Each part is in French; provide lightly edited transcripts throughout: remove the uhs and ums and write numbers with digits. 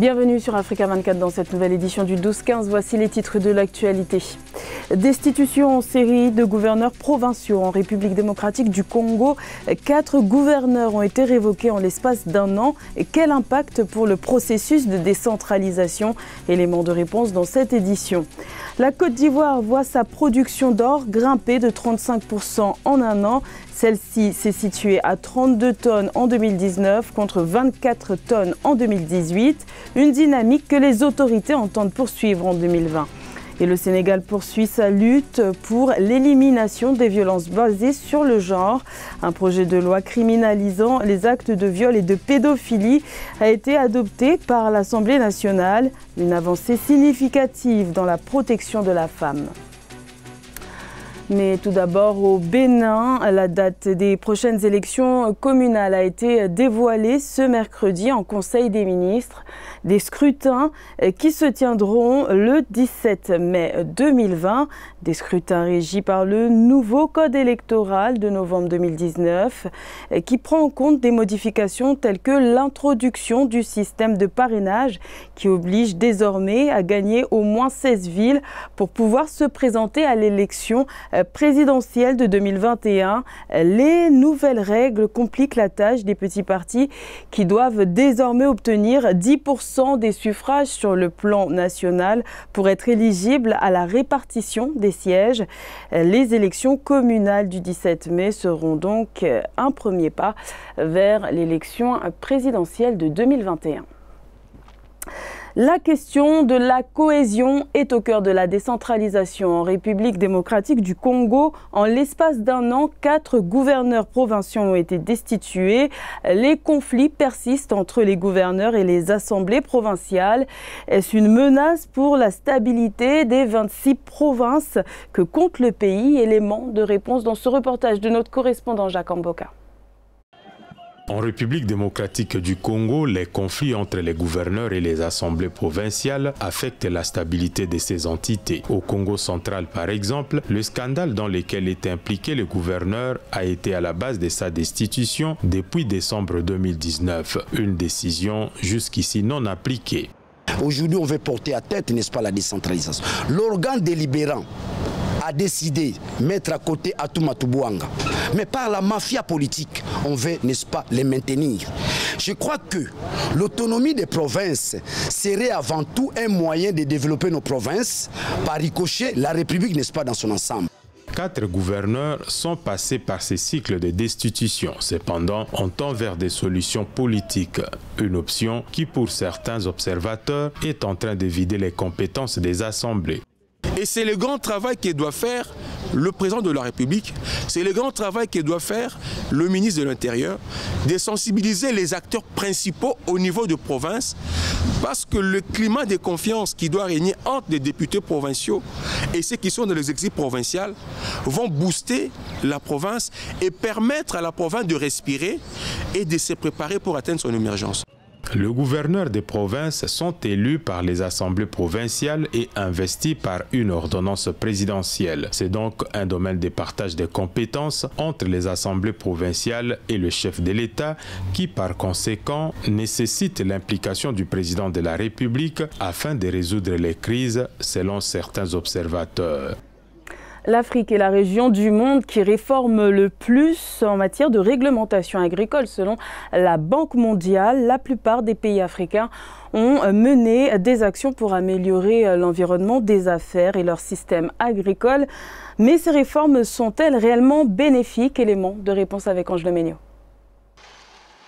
Bienvenue sur Africa 24 dans cette nouvelle édition du 12-15. Voici les titres de l'actualité. Destitution en série de gouverneurs provinciaux en République démocratique du Congo. 4 gouverneurs ont été révoqués en l'espace d'un an. Et quel impact pour le processus de décentralisation? Élément de réponse dans cette édition. La Côte d'Ivoire voit sa production d'or grimper de 35% en un an. Celle-ci s'est située à 32 tonnes en 2019 contre 24 tonnes en 2018. Une dynamique que les autorités entendent poursuivre en 2020. Et le Sénégal poursuit sa lutte pour l'élimination des violences basées sur le genre. Un projet de loi criminalisant les actes de viol et de pédophilie a été adopté par l'Assemblée nationale. Une avancée significative dans la protection de la femme. Mais tout d'abord au Bénin, la date des prochaines élections communales a été dévoilée ce mercredi en Conseil des ministres. Des scrutins qui se tiendront le 17 mai 2020. Des scrutins régis par le nouveau code électoral de novembre 2019 qui prend en compte des modifications telles que l'introduction du système de parrainage qui oblige désormais à gagner au moins 16 villes pour pouvoir se présenter à l'élection présidentielle de 2021. Les nouvelles règles compliquent la tâche des petits partis qui doivent désormais obtenir 10% des suffrages sur le plan national pour être éligibles à la répartition des sièges. Les élections communales du 17 mai seront donc un premier pas vers l'élection présidentielle de 2021. La question de la cohésion est au cœur de la décentralisation en République démocratique du Congo. En l'espace d'un an, 4 gouverneurs provinciaux ont été destitués. Les conflits persistent entre les gouverneurs et les assemblées provinciales. Est-ce une menace pour la stabilité des 26 provinces que compte le pays? Élément de réponse dans ce reportage de notre correspondant Jacques Amboka. En République démocratique du Congo, les conflits entre les gouverneurs et les assemblées provinciales affectent la stabilité de ces entités. Au Congo central, par exemple, le scandale dans lequel était impliqué le gouverneur a été à la base de sa destitution depuis décembre 2019. Une décision jusqu'ici non appliquée. Aujourd'hui, on veut porter à tête, n'est-ce pas, la décentralisation. L'organe délibérant a décidé de mettre à côté Atuma Tubuanga. Mais par la mafia politique, on veut, n'est-ce pas, les maintenir. Je crois que l'autonomie des provinces serait avant tout un moyen de développer nos provinces, par ricochet la République, n'est-ce pas, dans son ensemble. 4 gouverneurs sont passés par ces cycles de destitution. Cependant, on tend vers des solutions politiques. Une option qui, pour certains observateurs, est en train de vider les compétences des assemblées. Et c'est le grand travail que doit faire le président de la République, c'est le grand travail que doit faire le ministre de l'Intérieur, de sensibiliser les acteurs principaux au niveau de province, parce que le climat de confiance qui doit régner entre les députés provinciaux et ceux qui sont dans les exils provinciaux vont booster la province et permettre à la province de respirer et de se préparer pour atteindre son émergence. Le gouverneur des provinces sont élus par les assemblées provinciales et investis par une ordonnance présidentielle. C'est donc un domaine de partage des compétences entre les assemblées provinciales et le chef de l'État qui, par conséquent, nécessite l'implication du président de la République afin de résoudre les crises, selon certains observateurs. L'Afrique est la région du monde qui réforme le plus en matière de réglementation agricole. Selon la Banque mondiale, la plupart des pays africains ont mené des actions pour améliorer l'environnement des affaires et leur système agricole. Mais ces réformes sont-elles réellement bénéfiques? Élément de réponse avec Angela Megno.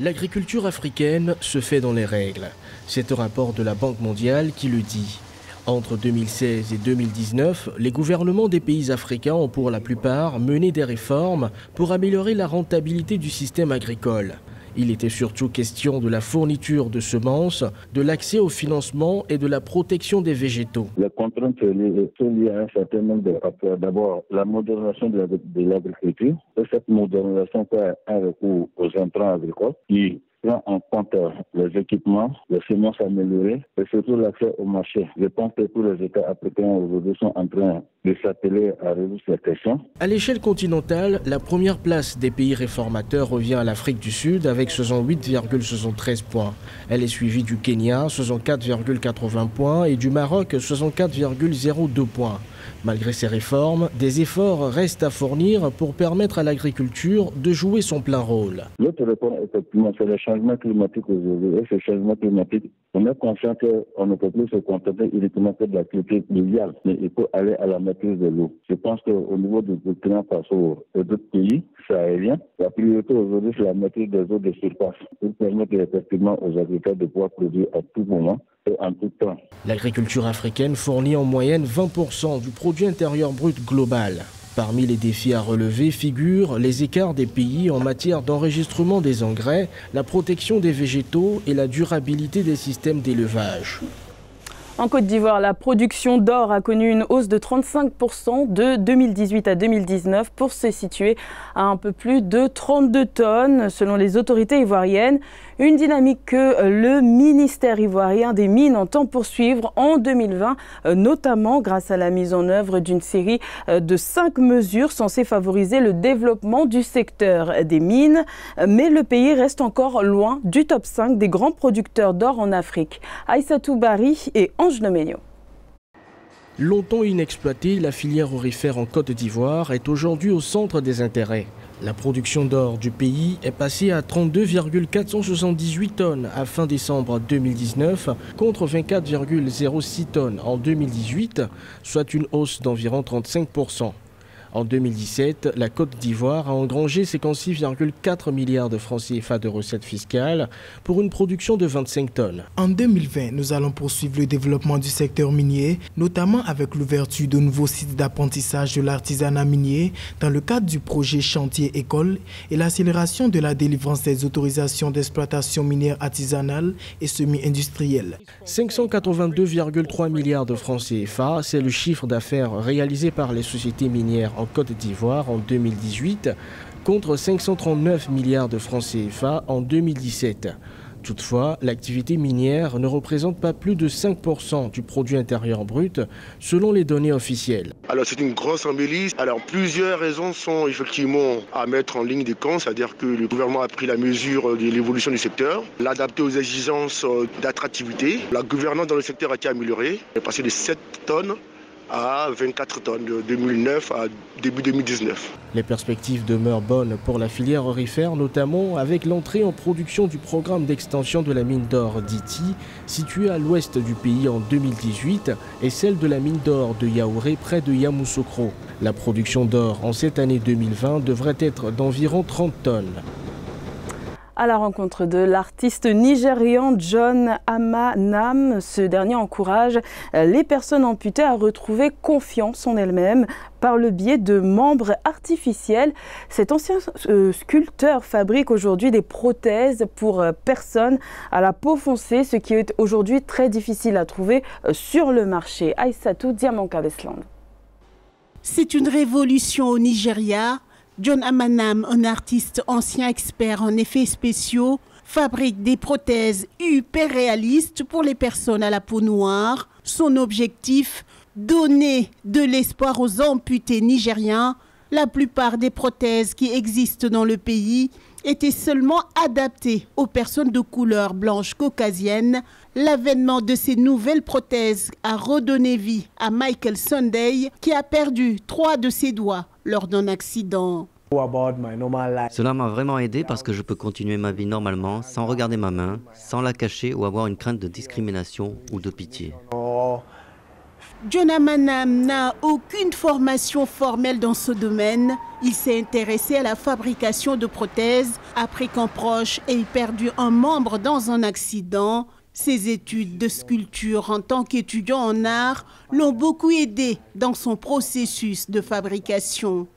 L'agriculture africaine se fait dans les règles. C'est un rapport de la Banque mondiale qui le dit. Entre 2016 et 2019, les gouvernements des pays africains ont pour la plupart mené des réformes pour améliorer la rentabilité du système agricole. Il était surtout question de la fourniture de semences, de l'accès au financement et de la protection des végétaux. Les contraintes sont liées à un certain nombre de rapports. D'abord, la modernisation de l'agriculture. Cette modernisation fait un recours aux intrants agricoles qui prend en compte les équipements, les finances améliorées et surtout l'accès au marché. Je pense que tous les États africains aujourd'hui sont en train de s'atteler à résoudre cette question. À l'échelle continentale, la première place des pays réformateurs revient à l'Afrique du Sud avec 68,73 points. Elle est suivie du Kenya, 64,80 points et du Maroc, 64,02 points. Malgré ces réformes, des efforts restent à fournir pour permettre à l'agriculture de jouer son plein rôle. L'autre réponse, effectivement, c'est le changement climatique aujourd'hui. Et ce changement climatique, on est conscient qu'on ne peut plus se contenter uniquement de la culture pluviale, mais il faut aller à la maîtrise de l'eau. Je pense qu'au niveau du Burkina Faso et d'autres pays sahéliens, la priorité aujourd'hui, c'est la maîtrise des eaux de surface pour permettre effectivement aux agriculteurs de pouvoir produire à tout moment. L'agriculture africaine fournit en moyenne 20% du produit intérieur brut global. Parmi les défis à relever figurent les écarts des pays en matière d'enregistrement des engrais, la protection des végétaux et la durabilité des systèmes d'élevage. En Côte d'Ivoire, la production d'or a connu une hausse de 35% de 2018 à 2019 pour se situer à un peu plus de 32 tonnes selon les autorités ivoiriennes. Une dynamique que le ministère ivoirien des Mines entend poursuivre en 2020, notamment grâce à la mise en œuvre d'une série de 5 mesures censées favoriser le développement du secteur des mines. Mais le pays reste encore loin du top 5 des grands producteurs d'or en Afrique. Aïssatou Barry et Angela Megno. Longtemps inexploitée, la filière aurifère en Côte d'Ivoire est aujourd'hui au centre des intérêts. La production d'or du pays est passée à 32,478 tonnes à fin décembre 2019 contre 24,06 tonnes en 2018, soit une hausse d'environ 35%. En 2017, la Côte d'Ivoire a engrangé 56,4 milliards de francs CFA de recettes fiscales pour une production de 25 tonnes. En 2020, nous allons poursuivre le développement du secteur minier, notamment avec l'ouverture de nouveaux sites d'apprentissage de l'artisanat minier dans le cadre du projet Chantier École et l'accélération de la délivrance des autorisations d'exploitation minière artisanale et semi-industrielle. 582,3 milliards de francs CFA, c'est le chiffre d'affaires réalisé par les sociétés minières en Côte d'Ivoire en 2018 contre 539 milliards de francs CFA en 2017. Toutefois, l'activité minière ne représente pas plus de 5% du produit intérieur brut selon les données officielles. Alors c'est une grosse embellie. Alors plusieurs raisons sont effectivement à mettre en ligne de compte, c'est-à-dire que le gouvernement a pris la mesure de l'évolution du secteur, l'adapter aux exigences d'attractivité. La gouvernance dans le secteur a été améliorée, elle est passée de 7 tonnes à 24 tonnes de 2009 à début 2019. Les perspectives demeurent bonnes pour la filière aurifère, notamment avec l'entrée en production du programme d'extension de la mine d'or d'Ity, située à l'ouest du pays en 2018, et celle de la mine d'or de Yaouré près de Yamoussoukro. La production d'or en cette année 2020 devrait être d'environ 30 tonnes. À la rencontre de l'artiste nigérian John Amanam, ce dernier encourage les personnes amputées à retrouver confiance en elles-mêmes par le biais de membres artificiels. Cet ancien sculpteur fabrique aujourd'hui des prothèses pour personnes à la peau foncée, ce qui est aujourd'hui très difficile à trouver sur le marché. Aïssatou Diamanka Westland. C'est une révolution au Nigeria. John Amanam, un artiste ancien expert en effets spéciaux, fabrique des prothèses hyper réalistes pour les personnes à la peau noire. Son objectif, donner de l'espoir aux amputés nigériens. La plupart des prothèses qui existent dans le pays étaient seulement adaptées aux personnes de couleur blanche caucasienne. L'avènement de ces nouvelles prothèses a redonné vie à Michael Sunday, qui a perdu 3 de ses doigts lors d'un accident. Cela m'a vraiment aidé parce que je peux continuer ma vie normalement, sans regarder ma main, sans la cacher ou avoir une crainte de discrimination ou de pitié. John Amanam n'a aucune formation formelle dans ce domaine. Il s'est intéressé à la fabrication de prothèses après qu'un proche ait perdu un membre dans un accident. Ses études de sculpture en tant qu'étudiant en art l'ont beaucoup aidé dans son processus de fabrication.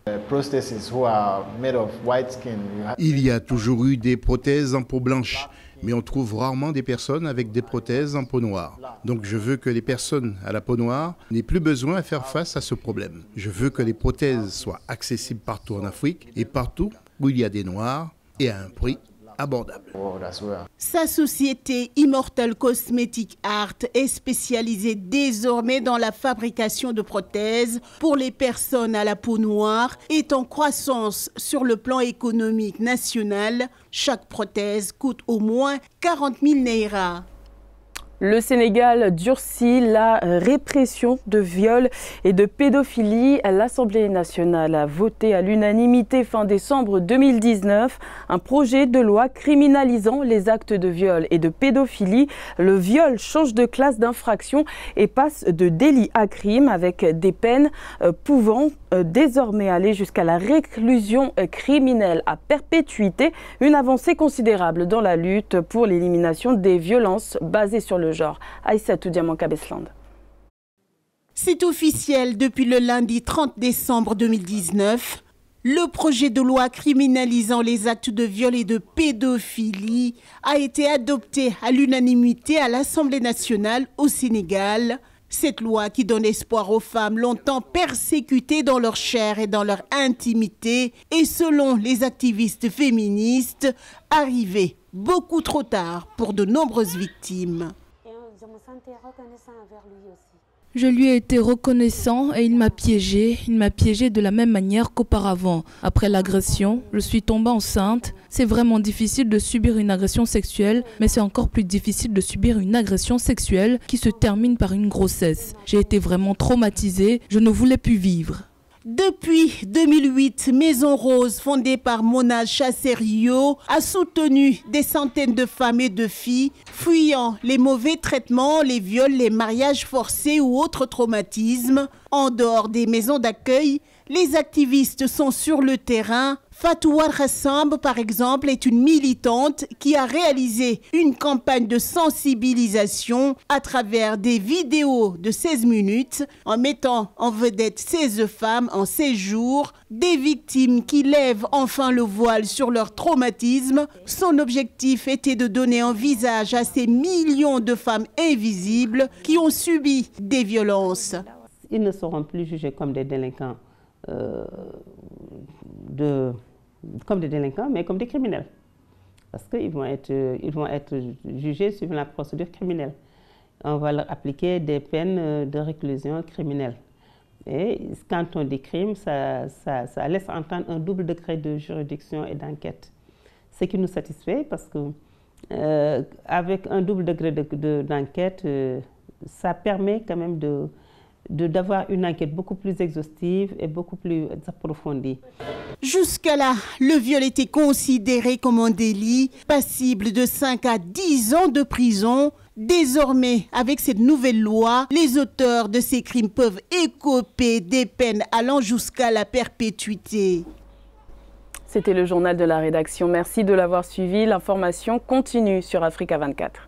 Il y a toujours eu des prothèses en peau blanche, mais on trouve rarement des personnes avec des prothèses en peau noire. Donc je veux que les personnes à la peau noire n'aient plus besoin de faire face à ce problème. Je veux que les prothèses soient accessibles partout en Afrique et partout où il y a des noirs et à un prix abordable. Sa société Immortal Cosmetic Art est spécialisée désormais dans la fabrication de prothèses pour les personnes à la peau noire et est en croissance sur le plan économique national. Chaque prothèse coûte au moins 40 000 naira. Le Sénégal durcit la répression de viols et de pédophilie. L'Assemblée nationale a voté à l'unanimité fin décembre 2019 un projet de loi criminalisant les actes de viol et de pédophilie. Le viol change de classe d'infraction et passe de délit à crime avec des peines pouvant désormais aller jusqu'à la réclusion criminelle à perpétuité. Une avancée considérable dans la lutte pour l'élimination des violences basées sur le genre. Aïssatou Diamanka Westland. C'est officiel depuis le lundi 30 décembre 2019. Le projet de loi criminalisant les actes de viol et de pédophilie a été adopté à l'unanimité à l'Assemblée nationale au Sénégal. Cette loi qui donne espoir aux femmes longtemps persécutées dans leur chair et dans leur intimité est, selon les activistes féministes, arrivée beaucoup trop tard pour de nombreuses victimes. Je lui ai été reconnaissant et il m'a piégée. Il m'a piégée de la même manière qu'auparavant. Après l'agression, je suis tombée enceinte. C'est vraiment difficile de subir une agression sexuelle, mais c'est encore plus difficile de subir une agression sexuelle qui se termine par une grossesse. J'ai été vraiment traumatisée. Je ne voulais plus vivre. Depuis 2008, Maison Rose, fondée par Mona Chasserio, a soutenu des centaines de femmes et de filles fuyant les mauvais traitements, les viols, les mariages forcés ou autres traumatismes. En dehors des maisons d'accueil, les activistes sont sur le terrain. Fatou Al-Hassam, par exemple, est une militante qui a réalisé une campagne de sensibilisation à travers des vidéos de 16 minutes en mettant en vedette 16 femmes en 16 jours, des victimes qui lèvent enfin le voile sur leur traumatisme. Son objectif était de donner un visage à ces millions de femmes invisibles qui ont subi des violences. Ils ne seront plus jugés comme des délinquants. Comme des délinquants, mais comme des criminels. Parce qu'ils vont être jugés suivant la procédure criminelle. On va leur appliquer des peines de réclusion criminelle. Et quand on dit crime, ça laisse entendre un double degré de juridiction et d'enquête. Ce qui nous satisfait parce que avec un double degré d'enquête, ça permet quand même d'avoir une enquête beaucoup plus exhaustive et beaucoup plus approfondie. Jusqu'à là, le viol était considéré comme un délit, passible de 5 à 10 ans de prison. Désormais, avec cette nouvelle loi, les auteurs de ces crimes peuvent écoper des peines allant jusqu'à la perpétuité. C'était le journal de la rédaction. Merci de l'avoir suivi. L'information continue sur Africa 24.